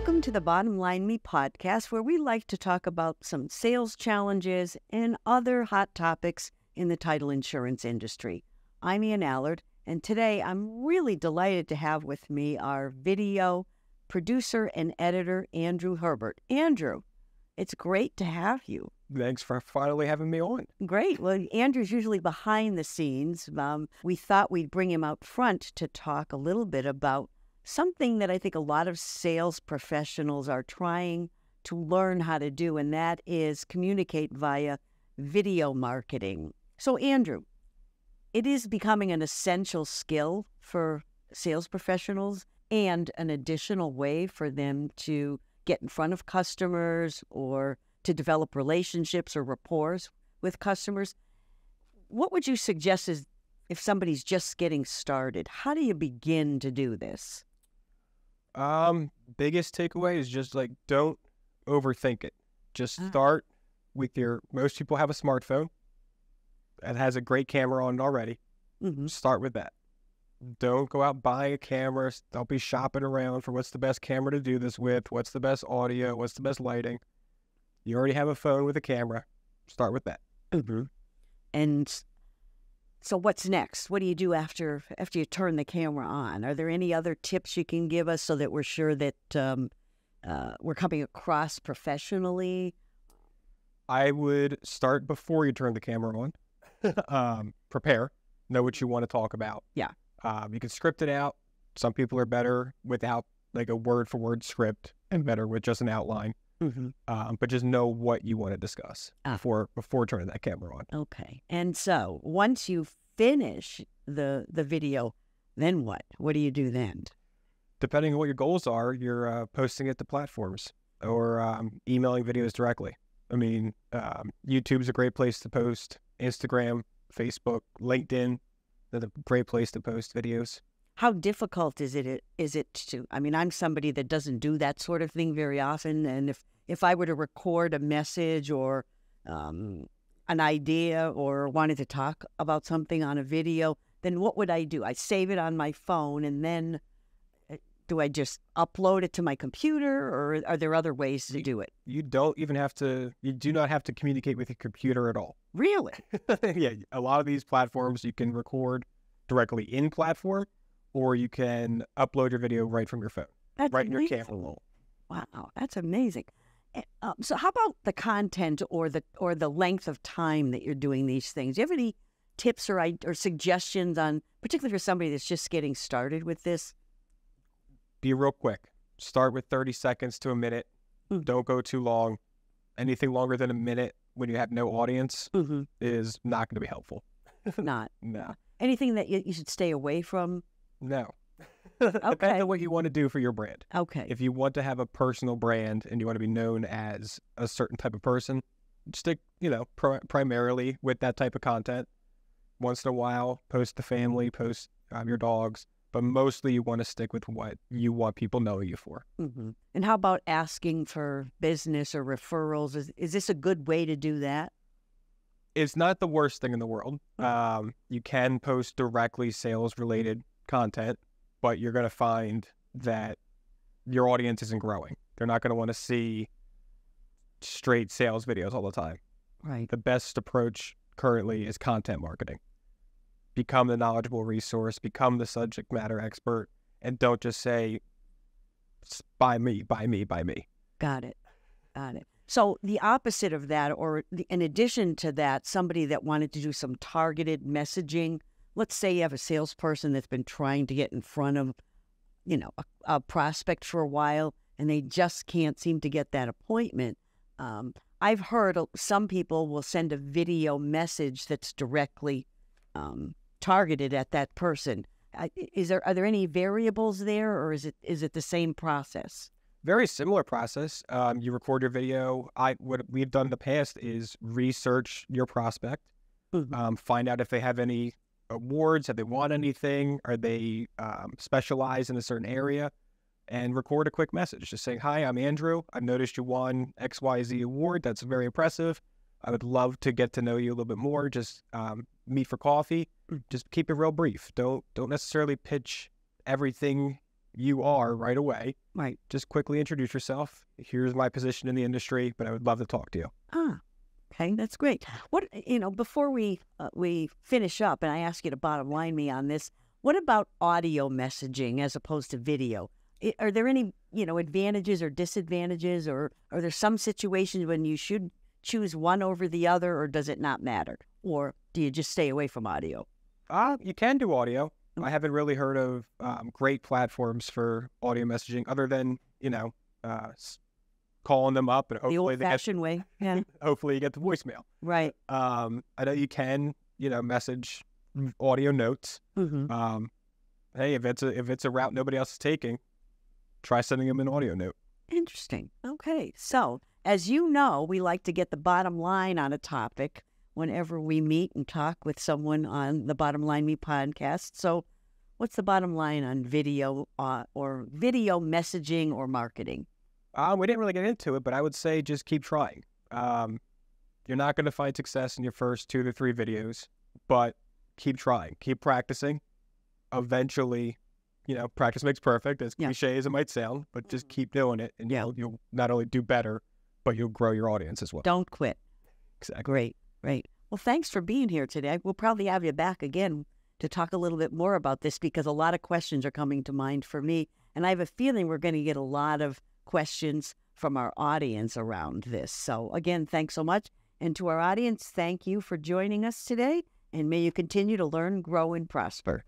Welcome to the Bottom Line Me podcast, where we like to talk about some sales challenges and other hot topics in the title insurance industry. I'm Ian Allard, and today I'm really delighted to have with me our video producer and editor, Andrew Herbert. Andrew, it's great to have you. Thanks for finally having me on. Great. Well, Andrew's usually behind the scenes. We thought we'd bring him out front to talk a little bit about something that I think a lot of sales professionals are trying to learn how to do, and that is communicate via video marketing. So, Andrew, it is becoming an essential skill for sales professionals and an additional way for them to get in front of customers or to develop relationships or rapport with customers. What would you suggest is, if somebody's just getting started, how do you begin to do this? Biggest takeaway is just don't overthink it. Just start with most people have a smartphone and has a great camera on already. Start with that. Don't go out buying a camera. Don't be shopping around for what's the best camera to do this with, what's the best audio, what's the best lighting. You already have a phone with a camera. Start with that. And so what's next? What do you do after you turn the camera on? Are there any other tips you can give us so that we're sure that we're coming across professionally? I would start before you turn the camera on. Prepare. Know what you want to talk about. Yeah. You can script it out. Some people are better without a word-for-word script and better with just an outline. But just know what you want to discuss before turning that camera on. Okay. And so once you finish the video, then what? What do you do then? Depending on what your goals are, you're posting it to platforms or emailing videos directly. I mean, YouTube's a great place to post. Instagram, Facebook, LinkedIn, they're a great place to post videos. How difficult is it to, I mean, I'm somebody that doesn't do that sort of thing very often. And if I were to record a message or an idea or wanted to talk about something on a video, then what would I do? I save it on my phone, and then do I just upload it to my computer, or are there other ways to do it? You do not have to communicate with your computer at all. Really? Yeah. A lot of these platforms, you can record directly in platform, or you can upload your video right from your phone, right in your camera. Wow, that's amazing. So how about the content or the length of time that you're doing these things? Do you have any tips or suggestions on, particularly for somebody that's just getting started with this? Be real quick. Start with 30 seconds to a minute. Don't go too long. Anything longer than a minute when you have no audience is not going to be helpful. Not. No. Anything that you should stay away from? No. Okay. Depends on what you want to do for your brand. Okay. If you want to have a personal brand and you want to be known as a certain type of person, stick, primarily with that type of content. Once in a while, post the family, post your dogs, but mostly you want to stick with what you want people knowing you for. And how about asking for business or referrals? Is this a good way to do that? It's not the worst thing in the world. You can post directly sales-related content, but you're going to find that your audience isn't growing. They're not going to want to see straight sales videos all the time. Right. The best approach currently is content marketing. Become the knowledgeable resource, become the subject matter expert, and don't just say, buy me, buy me, buy me. Got it. So the opposite of that, or in addition to that, somebody that wanted to do some targeted messaging, let's say you have a salesperson that's been trying to get in front of, a prospect for a while, and they just can't seem to get that appointment. I've heard some people will send a video message that's directly targeted at that person. Are there any variables there, or is it the same process? Very similar process. You record your video. What we've done in the past is research your prospect, find out if they have any awards, have they won anything, are they specialized in a certain area, and record a quick message just saying, "Hi, I'm Andrew. I've noticed you won XYZ award. That's very impressive. I would love to get to know you a little bit more. Just meet for coffee." Just keep it real brief. Don't necessarily pitch everything you are right away. Right. Just quickly introduce yourself. Here's my position in the industry, but I would love to talk to you. Ah, okay, that's great. What, you know, before we finish up, and I ask you to bottom line me on this, what about audio messaging as opposed to video? Are there any, you know, advantages or disadvantages, or are there some situations when you should choose one over the other, or does it not matter? Or do you just stay away from audio? You can do audio. I haven't really heard of great platforms for audio messaging other than, you know, calling them up. And hopefully the old-fashioned way. Yeah. Hopefully you get the voicemail. Right. I know you can, you know, message audio notes. Mm-hmm. Hey, if it's a route nobody else is taking, try sending them an audio note. Interesting. Okay. So, as you know, we like to get the bottom line on a topic whenever we meet and talk with someone on the Bottom Line Me podcast. So what's the bottom line on video or video messaging or marketing? We didn't really get into it, but I would say just keep trying. You're not going to find success in your first 2 to 3 videos, but keep trying, keep practicing. Eventually, you know, practice makes perfect, as cliche as it might sound, but just keep doing it, and you'll not only do better, but you'll grow your audience as well. Don't quit. Exactly. Great. Right. Well, thanks for being here today. We'll probably have you back again to talk a little bit more about this, because a lot of questions are coming to mind for me. And I have a feeling we're going to get a lot of questions from our audience around this. So again, thanks so much. And to our audience, thank you for joining us today. And may you continue to learn, grow, and prosper.